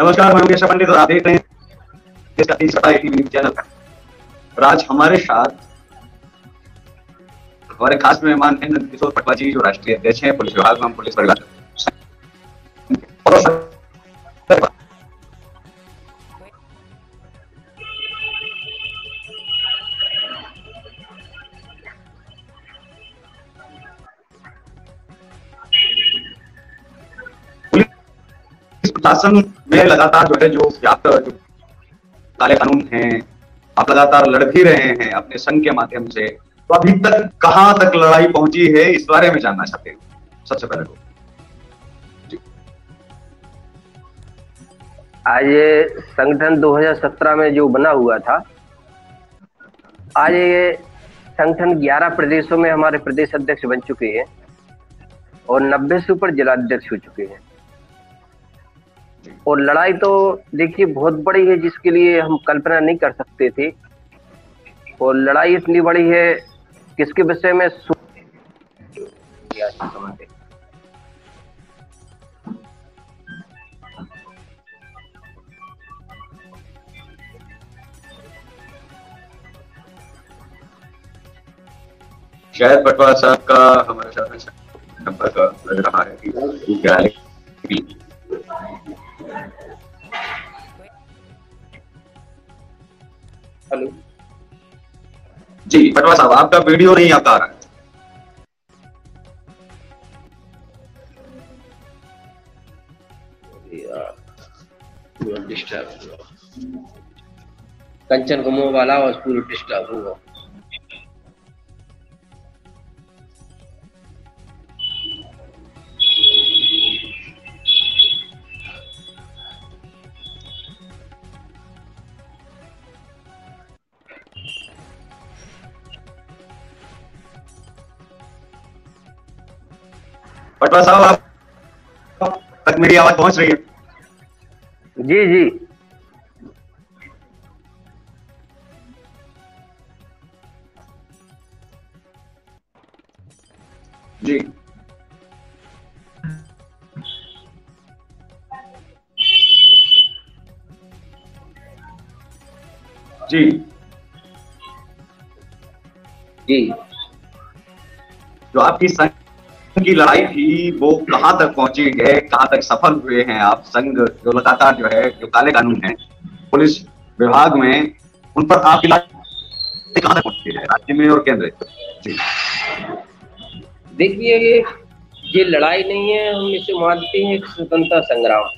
नमस्कार, मैं उमेश पंडित और आप देख रहे हैं चैनल। और आज हमारे साथ हमारे खास मेहमान हैं नन्द किशोर पटवाजी, जो राष्ट्रीय अध्यक्ष हैं पुलिस विभाग में, पुलिस परिवार शासन में लगातार जो है जो काले कानून हैं आप लगातार लड़ भी रहे हैं अपने संघ के माध्यम से, तो अभी तक कहां तक लड़ाई पहुंची है इस बारे में जानना चाहते हैं सबसे पहले तो। आज ये संगठन 2017 में जो बना हुआ था, आज ये संगठन 11 प्रदेशों में हमारे प्रदेश अध्यक्ष बन चुके हैं और 90 से ऊपर जिलाध्यक्ष हो चुके हैं। और लड़ाई तो देखिए बहुत बड़ी है, जिसके लिए हम कल्पना नहीं कर सकते थे। और लड़ाई इतनी बड़ी है, किसके विषय में शायद पटवार साहब का हमारे साथ नंबर का लग रहा है कि हेलो जी पटवा साहब, आपका वीडियो नहीं आता रहा है। डिस्टर्ब कंचन को मुंह वाला और पूरा डिस्टर्ब हुआ। पटवा साहब, आप तक मेरी आवाज पहुंच रही है? जी जी जी जी जी जो आपकी की लड़ाई थी वो कहां तक पहुंची है, कहां तक सफल हुए हैं आप? संघ जो लगातार जो है जो काले कानून है पुलिस विभाग में, उन पर आप कहां तक पहुंची है राज्य में और केंद्र? देखिए ये लड़ाई नहीं है, हम इसे मानते हैं स्वतंत्रता संग्राम।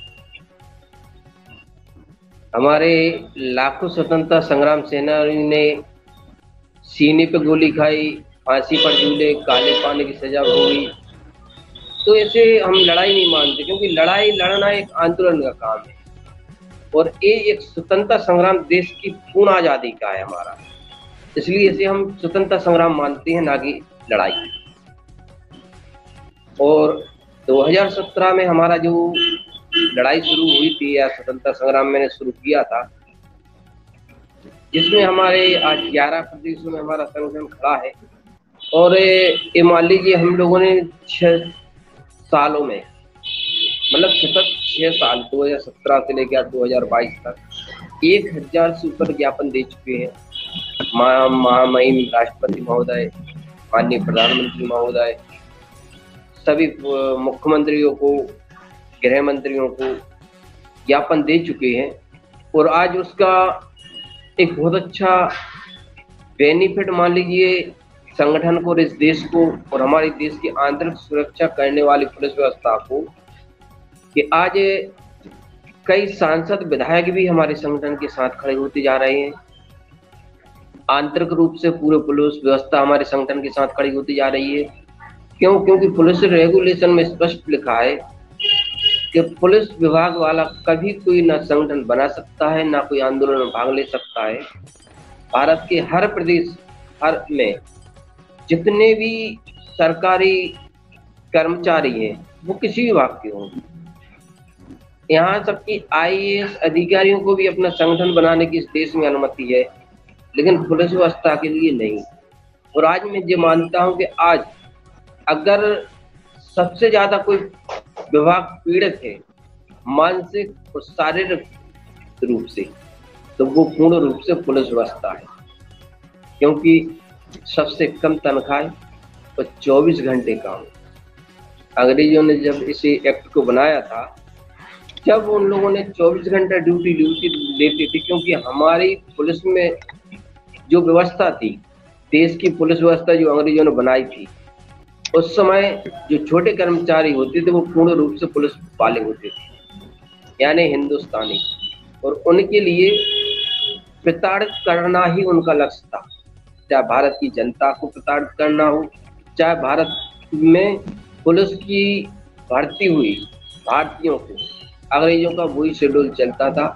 हमारे लाखों स्वतंत्रता संग्राम सेनानियों ने सीने पे गोली खाई, फांसी पर झूले, काले पानी की सजा होगी, तो ऐसे हम लड़ाई नहीं मानते, क्योंकि लड़ाई लड़ना एक आंदोलन का काम है और ये एक स्वतंत्रता संग्राम देश की पूर्ण आजादी का है हमारा, इसलिए इसे हम स्वतंत्रता संग्राम मानते हैं, ना कि लड़ाई। और 2017 में हमारा जो लड़ाई शुरू हुई थी या स्वतंत्रता संग्राम मैंने शुरू किया था, जिसमें हमारे आज 11 प्रदेशों में हमारा संगठन खड़ा है। और ये मान लीजिए हम लोगों ने 6 सालों में, मतलब सतत 6 साल 2017 से लेकर 2022 तक 1000 से ऊपर ज्ञापन दे चुके हैं महामहिम राष्ट्रपति महोदय, माननीय प्रधानमंत्री महोदय, सभी मुख्यमंत्रियों को, गृह मंत्रियों को ज्ञापन दे चुके हैं। और आज उसका एक बहुत अच्छा बेनिफिट मान लीजिए संगठन को और इस देश को और हमारे देश की आंतरिक सुरक्षा करने वाली पुलिस व्यवस्था को, कि आज कई सांसद विधायक भी हमारे संगठन के साथ खड़े होते जा रहे हैं, आंतरिक रूप से पूरे पुलिस व्यवस्था हमारे संगठन के साथ खड़ी होती जा रही है। क्यों? क्योंकि पुलिस रेगुलेशन में स्पष्ट लिखा है कि पुलिस विभाग वाला कभी कोई ना संगठन बना सकता है, ना कोई आंदोलन में भाग ले सकता है। भारत के हर प्रदेश हर में जितने भी सरकारी कर्मचारी हैं वो किसी भी विभाग के हों, यहाँ सबकी IAS अधिकारियों को भी अपना संगठन बनाने की इस देश में अनुमति है, लेकिन पुलिस व्यवस्था के लिए नहीं। और आज मैं ये मानता हूँ कि आज अगर सबसे ज्यादा कोई विभाग पीड़ित है मानसिक और शारीरिक रूप से, तो वो पूर्ण रूप से पुनर्वस्था है, क्योंकि सबसे कम तनख्वाह और 24 घंटे काम। अंग्रेजों ने जब इसे एक्ट को बनाया था, जब उन लोगों ने 24 घंटा ड्यूटी देती थी, क्योंकि हमारी पुलिस में जो व्यवस्था थी, देश की पुलिस व्यवस्था जो अंग्रेजों ने बनाई थी, उस समय जो छोटे कर्मचारी होते थे वो पूर्ण रूप से पुलिस वाले होते थे, यानी हिंदुस्तानी, और उनके लिए प्रताड़ित करना ही उनका लक्ष्य था। चाहे भारत की जनता को प्रताड़ित करना हो, चाहे भारत में पुलिस की भर्ती हुई भारतीयों को, अंग्रेजों का वही शेड्यूल चलता था।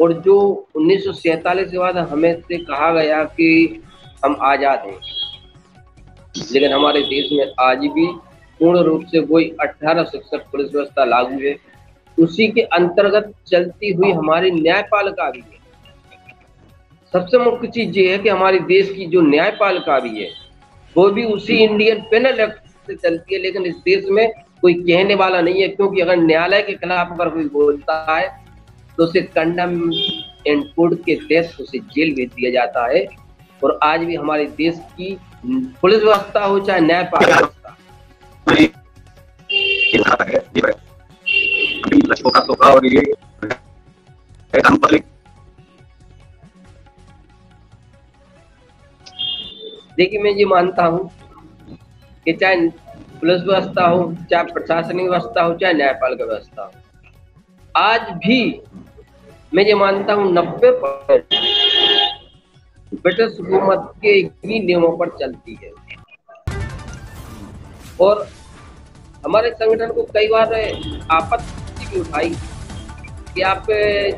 और जो 1947 के बाद हमें से कहा गया कि हम आज़ाद हैं, लेकिन हमारे देश में आज भी पूर्ण रूप से वही 1861 पुलिस व्यवस्था लागू है। उसी के अंतर्गत चलती हुई हमारी न्यायपालिका भी है। सबसे मुख्य चीज ये है कि हमारे देश की जो न्यायपालिका भी है वो भी उसी इंडियन पेनल एक्ट से चलती है, लेकिन इस देश में कोई कहने वाला नहीं है, क्योंकि अगर न्यायालय के खिलाफ अगर कोई बोलता है तो उसे कंडम एंड कोड के तहत उसे जेल भेज दिया जाता है। और आज भी हमारे देश की पुलिस व्यवस्था हो चाहे न्यायपालिका व्यवस्था, देखिए मैं ये मानता हूँ कि चाहे पुलिस व्यवस्था हो, चाहे प्रशासनिक व्यवस्था हो, चाहे न्यायपालिका व्यवस्था हो, आज भी मैं ये मानता हूँ 90% ब्रिटिश हुकूमत के ही नियमों पर चलती है। और हमारे संगठन को कई बार आपत्ति भी उठाई कि आप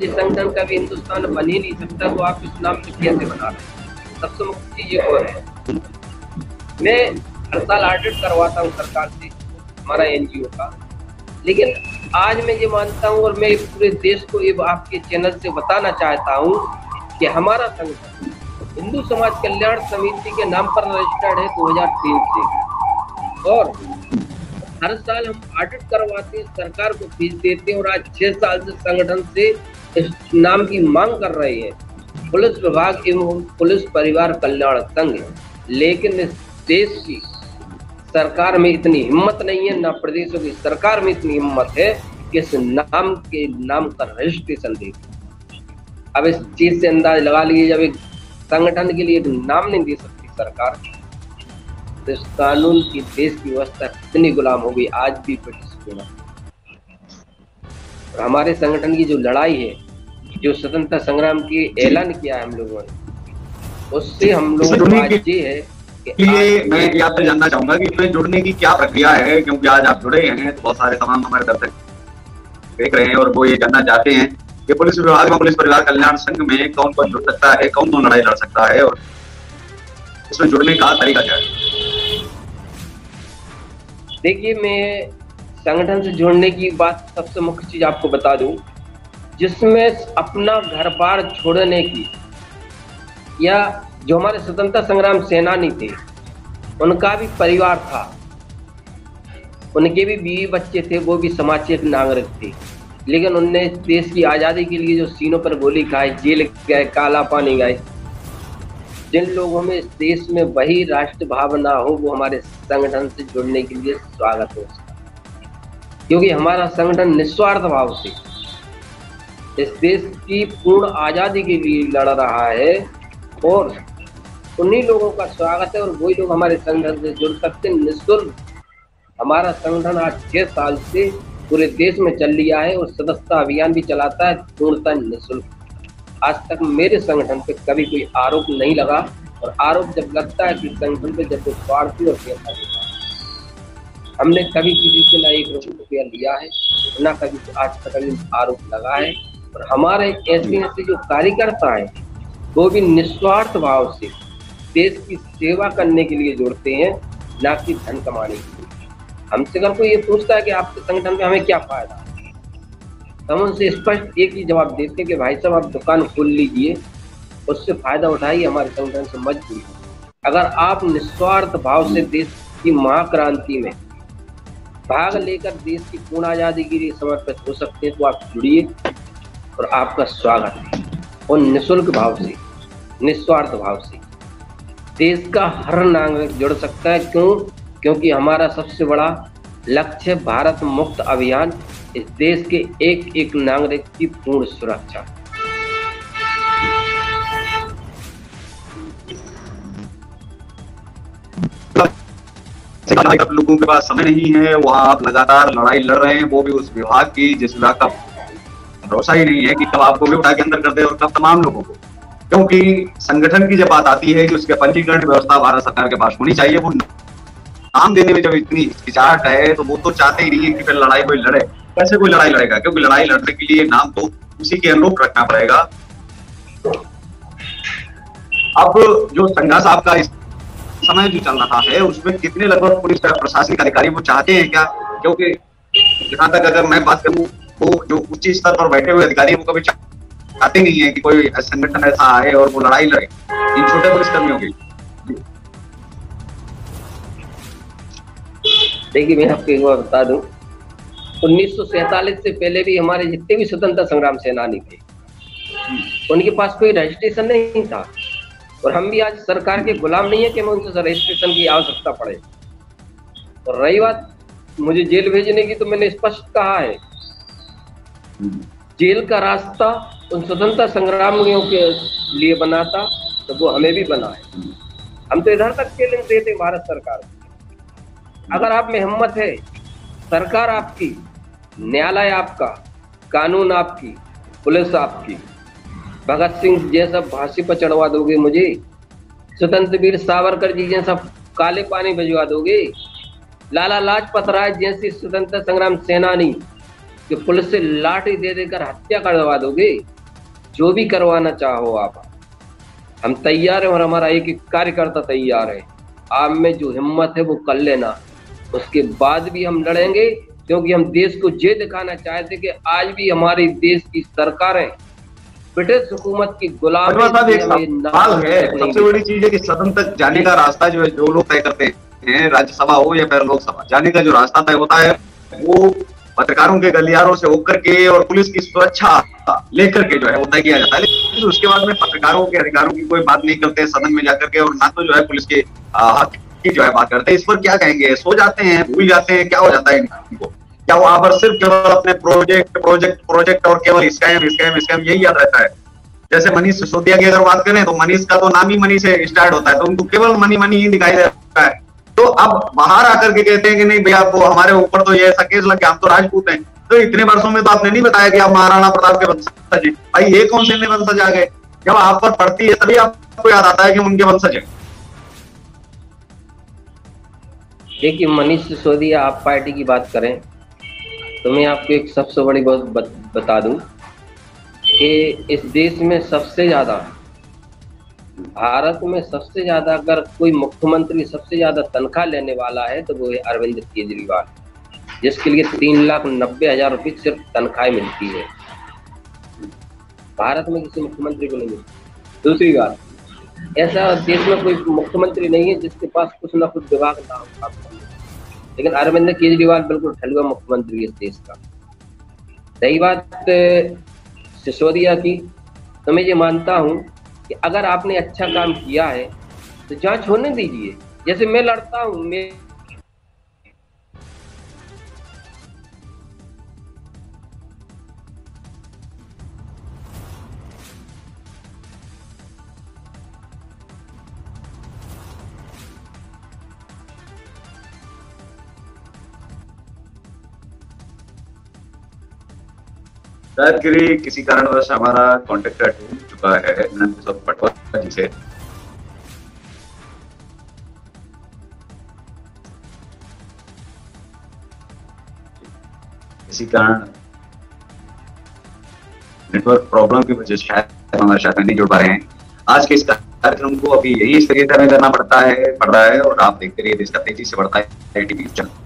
जिस संगठन का भी हिंदुस्तान बन ही नहीं सकता, तो आप इस नाम से कैसे बना रहे हैं। सबसे मुख्य चीज ये और है, मैं हर साल ऑडिट करवाता हूँ सरकार से, हमारा NGO का, लेकिन आज मैं ये मानता हूँ और मैं पूरे देश को ये आपके चैनल से बताना चाहता हूँ कि हमारा संगठन हिंदू समाज कल्याण समिति के नाम पर रजिस्टर्ड है 2003 से, और हर साल हम ऑडिट करवाते हैं, सरकार को फीस देते हैं। और आज 6 साल से संगठन से इस नाम की मांग कर रहे हैं, पुलिस विभाग एवं पुलिस परिवार कल्याण संघ। लेकिन इस देश की सरकार में इतनी हिम्मत नहीं है, ना प्रदेशों की सरकार में इतनी हिम्मत है कि इस नाम के नाम का रजिस्ट्रेशन दे। अब इस चीज से अंदाज लगा लीजिए, जब एक संगठन के लिए एक नाम नहीं दे सकती सरकार, तो इस कानून की देश की व्यवस्था कितनी गुलाम हो गई आज भी ब्रिटिश। हमारे संगठन की जो लड़ाई है, जो स्वतंत्रता संग्राम की ऐलान किया है हम लोगों ने, उससे हम लोगों को आज ये है कि मैं आपसे जानना चाहूंगा कि इसमें जुड़ने की क्या प्रक्रिया है, क्योंकि आज आप जुड़े हैं तो बहुत सारे तमाम हमारे दर्शक देख रहे हैं और वो ये जानना चाहते हैं कि पुलिस विभाग में, पुलिस परिवार कल्याण संघ में कौन कौन जुड़ सकता है, कौन कौन लड़ाई लड़ सकता है, और इसमें जुड़ने का तरीका क्या है। देखिए, मैं संगठन से जुड़ने की बात सबसे मुख्य चीज आपको बता दूं, जिसमें अपना घर बार छोड़ने की, या जो हमारे स्वतंत्रता संग्राम सेनानी थे उनका भी परिवार था, उनके भी बीवी बच्चे थे, वो भी समाज के नागरिक थे, लेकिन उनने देश की आज़ादी के लिए जो सीनों पर गोली खाई, जेल गए, काला पानी गए, जिन लोगों में इस देश में वही राष्ट्र भावना हो, वो हमारे संगठन से जुड़ने के लिए स्वागत हो, क्योंकि हमारा संगठन निस्वार्थ भाव से इस देश की पूर्ण आज़ादी के लिए लड़ रहा है, और उन्हीं लोगों का स्वागत है। और वही लोग हमारे संगठन से जुड़ सकते हैं निःशुल्क। हमारा संगठन आज 6 साल से पूरे देश में चल लिया है, और सदस्यता अभियान भी चलाता है पूर्णतः निःशुल्क। आज तक मेरे संगठन पे कभी कोई आरोप नहीं लगा, और आरोप जब लगता है कि संगठन पे जब स्वार्थी और पैसा देता है, हमने कभी किसी से ना 1 रुपया लिया है, ना कभी आज तक कभी आरोप लगा है। और हमारे ऐसे जो कार्यकर्ता हैं वो भी निस्वार्थ भाव से देश की सेवा करने के लिए जुड़ते हैं, ना कि धन कमाने के लिए। हमसे अगर कोई ये पूछता है कि आपके संगठन में हमें क्या फायदा, हम उनसे स्पष्ट एक ही जवाब देते हैं कि भाई साहब, आप दुकान खोल लीजिए, उससे फायदा उठाइए, हमारे संगठन से मत जुड़िए। अगर आप निस्वार्थ भाव से देश की महाक्रांति में भाग लेकर देश की पूर्ण आजादी के लिए समर्पित हो सकते हैं तो आप जुड़िए और आपका स्वागत है। और निःशुल्क भाव से, निस्वार्थ भाव से देश का हर नागरिक जुड़ सकता है। क्यों? क्योंकि हमारा सबसे बड़ा लक्ष्य भारत मुक्त अभियान, इस देश के एक एक नागरिक की पूर्ण सुरक्षा। आप लोगों के पास समय नहीं है, वहां आप लगातार लड़ाई लड़ रहे हैं, वो भी उस विभाग की जिस विभाग का भरोसा ही नहीं है कि कब आपको भी उठा के अंदर कर दे और कब तमाम लोगों को। क्योंकि संगठन की जब बात आती है कि उसके पंजीकरण व्यवस्था भारत सरकार के पास होनी चाहिए, वो नाम देने में जब इतनी हिचकिचाहट है तो वो तो चाहते ही नहीं है कि फिर लड़ाई कोई लड़े। कैसे कोई लड़ाई लड़ेगा? क्योंकि लड़ाई लड़ने के लिए नाम तो उसी के अनुरूप रखना पड़ेगा। अब जो संघर्ष आपका इस समय जो चल रहा है उसमें कितने लगभग पुलिस प्रशासनिक अधिकारी वो चाहते हैं क्या? क्योंकि जहां तक अगर मैं बात करूं वो जो उच्च स्तर पर बैठे हुए अधिकारी वो कभी चाहते नहीं है कि कोई संगठन ऐसा आए और वो लड़ाई लड़े इन छोटे पुलिसकर्मियों की। देखिए, मैं आपको एक बार बता दूं, 1947 से पहले भी हमारे जितने भी स्वतंत्रता संग्राम सेनानी थे उनके पास कोई रजिस्ट्रेशन नहीं था, और हम भी आज सरकार के गुलाम नहीं है कि हमें उनसे रजिस्ट्रेशन की आवश्यकता पड़े। और रही बात मुझे जेल भेजने की, तो मैंने स्पष्ट कहा है जेल का रास्ता उन स्वतंत्रता संग्रामियों के लिए बना था, तो वो हमें भी बना है। हम तो इधर तक चैलेंज देते भारत सरकार को, अगर आप में हिम्मत है, सरकार आपकी, न्यायालय आपका, कानून आपकी, पुलिस आपकी। भगत सिंह जैसा फांसी पर चढ़वा दोगे मुझे, स्वतंत्र वीर सावरकर जी जैसा काले पानी भिजवा दोगे, लाला लाजपत राय जैसी स्वतंत्रता संग्राम सेनानी कि पुलिस से लाठी दे देकर हत्या करवा दोगे, जो भी करवाना चाहो आप, हम तैयार हैं। और हमारा एक एक कार्यकर्ता तैयार है, आप में जो हिम्मत है वो कर लेना, उसके बाद भी हम लड़ेंगे। क्योंकि हम देश को ये दिखाना चाहते कि आज भी हमारे देश की सरकारें ब्रिटिश हुकूमत की गुलाम है। सबसे बड़ी चीज है कि सदन तक जाने का रास्ता जो है जो लोग तय करते हैं, राज्यसभा हो या फिर लोकसभा, जाने का जो रास्ता तय होता है वो पत्रकारों के गलियारों से होकर के और पुलिस की सुरक्षा लेकर के जो है वो तय किया जाता है। लेकिन उसके बाद में पत्रकारों के अधिकारों की कोई बात नहीं करते सदन में जाकर के, और ना तो जो है पुलिस के हक की जो है बात करते हैं। इस पर क्या कहेंगे? सो जाते हैं, भूल जाते हैं, क्या हो जाता है इनको? क्या वहां पर सिर्फ केवल अपने प्रोजेक्ट प्रोजेक्ट प्रोजेक्ट और केवल स्कैम स्कैम स्कैम यही याद रहता है? जैसे मनीष सिसोदिया की अगर बात करें तो मनीष का तो नाम ही मनी से स्टार्ट होता है, तो उनको केवल मनी मनी ही दिखाई देता है। तो अब बाहर आकर के कहते हैं कि नहीं भैया वो हमारे ऊपर तो ये ऐसा केस लग गया, हम तो राजपूत हैं। तो इतने वर्षों में तो आपने नहीं बताया कि आप महाराणा प्रताप के वंशज हैं। भाई ये कौन से वंशज आ गए? जब आप पर पड़ती है तभी आपको याद आता है कि उनके वंशज हैं। देखिए मनीष सिसोदिया, आप पार्टी की बात करें तो मैं आपको एक सबसे बड़ी बात बता दूं कि इस देश में सबसे ज्यादा, भारत में सबसे ज्यादा अगर कोई मुख्यमंत्री सबसे ज्यादा तनख्वाह लेने वाला है तो वो है अरविंद केजरीवाल, जिसके लिए 3,90,000 रुपये सिर्फ तनख्वाह मिलती है। भारत में किसी मुख्यमंत्री को नहीं मिलती। दूसरी बात, ऐसा देश में कोई मुख्यमंत्री नहीं है जिसके पास कुछ ना कुछ विभाग ना हो, लेकिन अरविंद केजरीवाल बिल्कुल ठलुआ मुख्यमंत्री है इस देश का। रही बात सिसोदिया की, तो मैं ये मानता हूँ कि अगर आपने अच्छा काम किया है तो जांच होने दीजिए। जैसे मैं लड़ता हूं, मैं किसी कारणवश हमारा कॉन्ट्रैक्टर टूट चुका है नन्द किशोर पटवाजी से। किसी कारण नेटवर्क प्रॉब्लम की वजह से शायद हमारे साथ नहीं जुड़ पा रहे हैं। आज के इस कार्यक्रम को अभी यही स्थगित करना पड़ रहा है और आप देखते रहिए देश का तेजी से बढ़ता है टीवी चैनल।